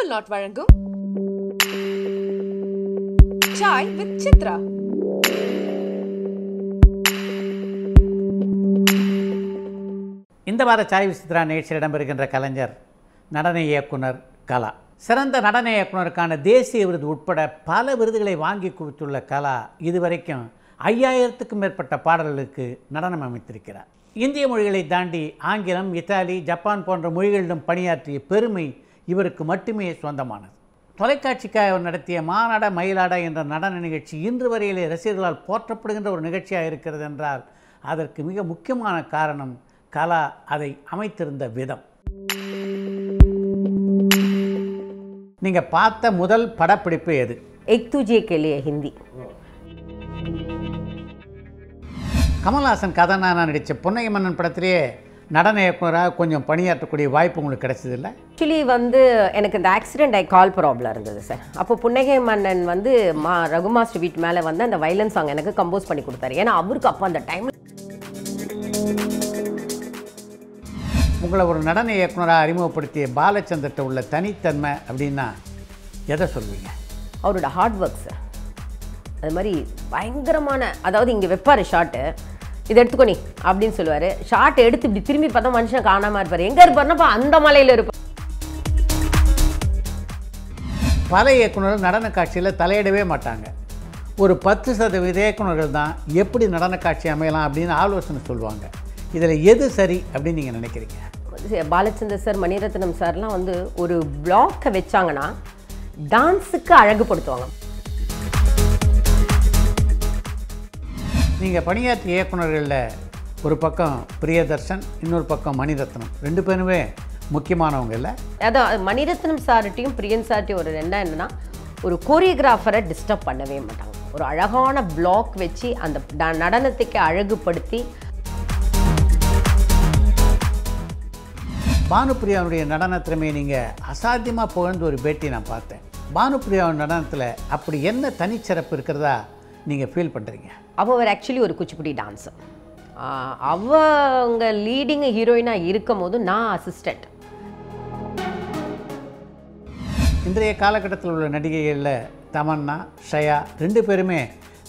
Apple not வழங்கும் Sai with Chitra. இந்த வார சாய் வித் சித்ரா நிகழ்ச்சியில் இடம்பெறுகின்ற கலைஞர் நடன இயக்குனர் கலா. சிறந்த நடன இயக்குனருக்கான தேசிய விருது உட்பட பல விருதுகளை வாங்கி குவித்துள்ள கலா இதுவரைக்கும் 5000க்கும் மேற்பட்ட பாடல்களுக்கு நடனம் அமைத்திருக்கிறார். இந்திய மொழிகளை தாண்டி ஆங்கிலம், இத்தாலி, ஜப்பான் போன்ற மொழிகளிடம் பணியாற்றிய பெருமை இவருக்கு மட்டுமே சொந்தமானது. தொலைக்காட்சிக்காக அவர் நடத்திய மானாட மயிலாடா என்ற நடன நிகழ்ச்சி இன்று வரையிலே ரசிகர்களால் போற்றப்படுகின்ற ஒரு நிகழ்ச்சியாக இருக்கிறது என்றால் அதற்கு மிக முக்கியமான காரணம் கலா அதை அமைத்திருந்த விதம். நீங்கள் பார்த்த முதல் படப்பிடிப்பு எது? எக் துஜே கேலிய ஹிந்தி. கமல்ஹாசன் கதாநாயகனாக நடித்த பொன்னைய மன்னன் படத்திலேயே நடன இயக்குனராக கொஞ்சம் பணியாற்றக்கூடிய வாய்ப்பு உங்களுக்கு கிடைச்சதில்லை? ஆக்சுவலி எனக்கு இந்த ஆக்சிடென்ட் ஆகி கால் ப்ராப்ளம் இருந்தது சார். அப்போ புன்னகை மன்னன் ரகுமாஸ்டர் வீட்டு மேலே அந்த வயலன் சாங் எனக்கு கம்போஸ் பண்ணி கொடுத்தாரு. ஏன்னா அவருக்கு அப்போ அந்த டைமில். உங்களை ஒரு நடன இயக்குனராக அறிமுகப்படுத்திய பாலச்சந்தர்கிட்ட உள்ள தனித்தன்மை அப்படின்னா எதை சொல்லுவீங்க? அவரோட ஹார்ட் ஒர்க் சார். அது மாதிரி பயங்கரமான, அதாவது இங்கே வைப்பார் ஷார்ட்டு, இதை எடுத்துக்கோ நீ அப்படின்னு சொல்லுவார். ஷார்ட் எடுத்து இப்படி திரும்பி பார்த்தா மனுஷன் காணாமல் இருப்பார். எங்கே இருப்பார்னாப்பா அந்த மலையில் இருப்பார். பல இயக்குனர்கள் நடன காட்சியில் தலையிடவே மாட்டாங்க. ஒரு 10% இயக்குனர்கள் தான் எப்படி நடன காட்சி அமையலாம் அப்படின்னு ஆலோசனை சொல்லுவாங்க. இதில் எது சரி அப்படின்னு நீங்கள் நினைக்கிறீங்க? பாலச்சந்தர் சார், மணிரத்னம் சார்லாம் ஒரு பிளாக்கை வச்சாங்கன்னா டான்ஸுக்கு அழகுபடுத்துவாங்க. நீங்கள் பணியாற்றிய இயக்குனர்களில் ஒரு பக்கம் பிரியதர்ஷன், இன்னொரு பக்கம் மணிரத்னம், ரெண்டு பேருமே முக்கியமானவங்க இல்லை? அதான் மணிரத்னம் சார்ட்டையும் பிரியன் சார்ட்டையும் ஒரு ரெண்டாக என்னென்னா ஒரு கோரியோகிராஃபரை டிஸ்டர்ப் பண்ணவே மாட்டாங்க. ஒரு அழகான பிளாக் வச்சு அந்த நடனத்துக்கு அழகுபடுத்தி. பானுப்பிரியாவுடைய நடனத்திறமையை நீங்கள் அசாத்தியமாக புகழ்ந்து ஒரு பேட்டி நான் பார்த்தேன். பானுப்பிரியாவின் நடனத்தில் அப்படி என்ன தனிச்சிறப்பு இருக்கிறதா நீங்கள் ஃபீல் பண்ணுறீங்க? அவள் ஆக்சுவலி ஒரு குச்சிப்புடி டான்ஸு. அவங்க லீடிங் ஹீரோயினாக இருக்கும் போது நான் அசிஸ்டண்ட். இன்றைய காலகட்டத்தில் உள்ள நடிகைகளில் தமன்னா, ஷயா ரெண்டு பேருமே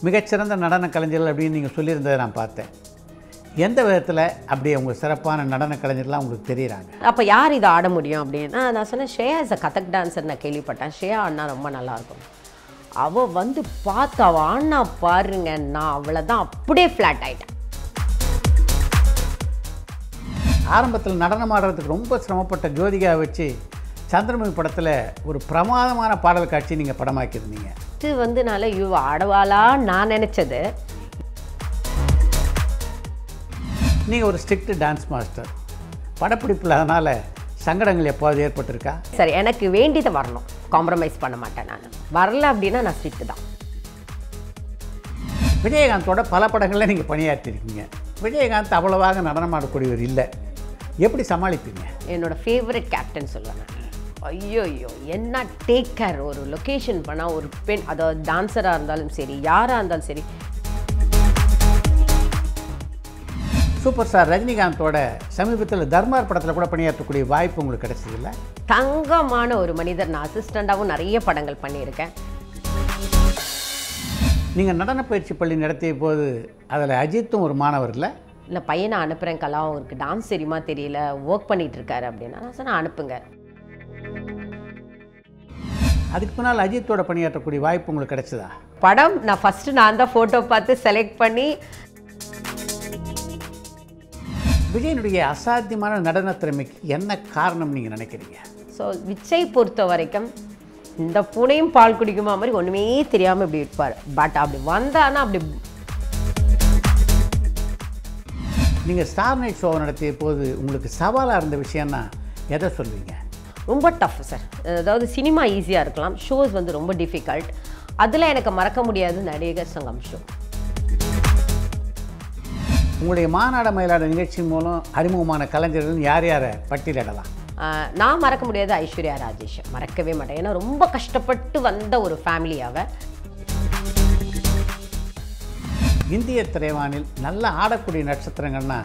மிகச்சிறந்த நடன கலைஞர்கள் அப்படின்னு நீங்கள் சொல்லியிருந்ததை நான் பார்த்தேன். எந்த விதத்தில் அப்படி அவங்க சிறப்பான நடன கலைஞர்கள்லாம் உங்களுக்கு தெரியுறாங்க? அப்போ யார் இதை ஆட முடியும் அப்படின்னா நான் சொன்னேன், Shreya is a Kathak dancer. நான் கேள்விப்பட்டேன் ஷேயா அண்ணா ரொம்ப நல்லாயிருக்கும். அவள் பார்த்து அவள் ஆனா பாருங்க, நான் அவளை தான் அப்படியே ஃப்ளாட் ஆகிட்டேன். ஆரம்பத்தில் நடனம் ஆடுறதுக்கு ரொம்ப சிரமப்பட்ட ஜோதிகா வச்சு சந்திரமுகி படத்தில் ஒரு பிரமாதமான பாடல் காட்சி நீங்கள் படமாக்கியிருந்தீங்க. இது நால இவ ஆடவாளா நான் நினச்சது. நீங்கள் ஒரு ஸ்ட்ரிக்ட் டான்ஸ் மாஸ்டர், படப்பிடிப்பில் அதனால் சங்கடங்கள் எப்போது ஏற்பட்டிருக்கா? சரி, எனக்கு வேண்டியதை வரணும், காம்ப்ரமைஸ் பண்ண மாட்டேன். நான் வரல அப்படின்னா நான் ஸ்ட்ரிக்ட் தான். விஜயகாந்தோட பல படங்களில் நீங்கள் பணியாற்றிருக்கீங்க. விஜயகாந்த் அவ்வளவாக நடனமாடக்கூடியவர் இல்லை, எப்படி சமாளிப்பீங்க? என்னோடய ஃபேவரட் கேப்டன் சொல்லுவேன் நான். ஐயோ என்ன டேக் கேர். ஒரு லொக்கேஷன் பண்ணால் ஒரு பெண், அதாவது டான்ஸராக இருந்தாலும் சரி யாராக இருந்தாலும் சரி. சூப்பர் ஸ்டார் ரஜினிகாந்தோட சமீபத்தில் தர்மார் படத்தில் கூட பணியாற்றக்கூடிய வாய்ப்பு உங்களுக்கு கிடைச்சதில்லை? தங்கமான ஒரு மனிதர். நான் அசிஸ்டண்டாகவும் நிறைய படங்கள் பண்ணியிருக்கேன். நீங்கள் நடன பயிற்சி பள்ளி நடத்திய போது அதில் அஜித்தும் ஒரு மாணவர் இல்லை? இல்லை, பையனை அனுப்புகிறேன் கலா, அவருக்கு டான்ஸ் தெரியுமா தெரியல, ஒர்க் பண்ணிகிட்டு இருக்காரு அப்படின்னா நான் சொன்னால் அனுப்புங்க. அதுக்கு முன்னால் அஜித்தோட பணியாற்றக்கூடிய வாய்ப்பு உங்களுக்கு கிடைச்சதா? படம் நான் ஃபஸ்ட்டு நான் தான் ஃபோட்டோ பார்த்து செலக்ட் பண்ணி. விஜயனுடைய அசாத்தியமான நடன திறமைக்கு என்ன காரணம் நீங்கள் நினைக்கிறீங்க? ஸோ விஜய் பொறுத்த வரைக்கும் இந்த பூனையும் பால் குடிக்குமா மாதிரி ஒன்றுமே தெரியாமல் இப்படி இருப்பார். பட் அப்படி வந்தானா அப்படி. நீங்கள் ஸ்டார் நைட் ஷோவை நடத்திய போது உங்களுக்கு சவாலாக இருந்த விஷயம்னா எதை சொல்வீங்க? ரொம்ப டஃப் சார். அதாவது சினிமா ஈஸியாக இருக்கலாம், ஷோஸ் ரொம்ப டிஃபிகல்ட். அதில் எனக்கு மறக்க முடியாது நடிகர் சங்கம் ஷோ. உங்களுடைய மாநாட மயிலாட நிகழ்ச்சியின் மூலம் அறிமுகமான கலைஞர்கள் யார் யாரை பட்டியலிடலாம்? நான் மறக்க முடியாது ஐஸ்வர்யா ராஜேஷ், மறக்கவே மாட்டேன். ஏன்னா ரொம்ப கஷ்டப்பட்டு வந்த ஒரு ஃபேமிலியாக. இந்திய திரைவானில் நல்லா ஆடக்கூடிய நட்சத்திரங்கள்னா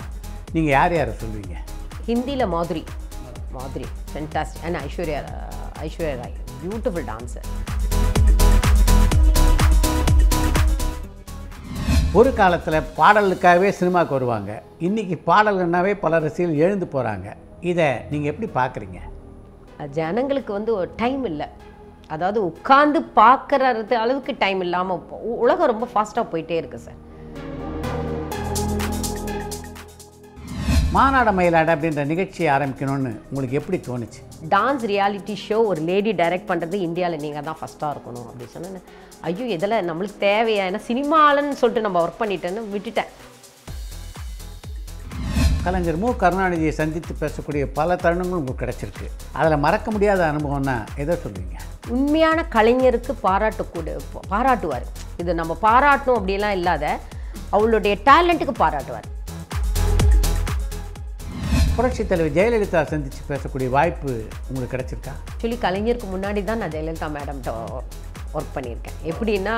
நீங்கள் யார் யாரை சொல்வீங்க? ஹிந்தியில் Madhuri fantastic and Aishwarya Aishwarya Rai, beautiful dancer. ஒரு காலத்தில் பாடலுக்காகவே சினிமாவுக்கு வருவாங்க. இன்றைக்கி பாடல்னாவே பல ரசிகர்கள் எழுந்து போகிறாங்க. இதை நீங்கள் எப்படி பார்க்குறீங்க? ஜனங்களுக்கு வந்து ஒரு டைம் இல்லை, அதாவது உட்கார்ந்து பார்க்குறது அளவுக்கு டைம் இல்லாமல் உலகம் ரொம்ப ஃபாஸ்ட்டாக போயிட்டே இருக்குது சார். மானாட மயிலாட அப்படின்ற நிகழ்ச்சியை ஆரம்பிக்கணும்னு உங்களுக்கு எப்படி தோணுச்சு? டான்ஸ் ரியாலிட்டி ஷோ ஒரு லேடி டைரக்ட் பண்ணுறது இந்தியாவில் நீங்கள் தான் ஃபஸ்ட்டாக இருக்கணும் அப்படி சொன்னேன். ஐயோ இதெல்லாம் நம்மளுக்கு தேவையா, ஏன்னா சினிமாலன்னு சொல்லிட்டு நம்ம ஒர்க் பண்ணிட்டேன்னு விட்டுட்டேன். கலைஞர் மு கருணாநிதியை சந்தித்து பேசக்கூடிய பல தருணங்கள் உங்களுக்கு கிடைச்சிருக்கு. அதில் மறக்க முடியாத அனுபவம்னா எதை சொல்லுவீங்க? உண்மையான கலைஞருக்கு பாராட்டுவார். இது நம்ம பாராட்டணும் அப்படிலாம் இல்லாத அவளுடைய டேலண்ட்டுக்கு பாராட்டுவார். புரட்சித் தலைவர் ஜெயலலிதா சந்தித்து பேசக்கூடிய வாய்ப்பு உங்களுக்கு கிடைச்சிருக்கா? ஆக்சுவலி கலைஞருக்கு முன்னாடி தான் நான் ஜெயலலிதா மேடம்கிட்ட ஒர்க் பண்ணியிருக்கேன். எப்படின்னா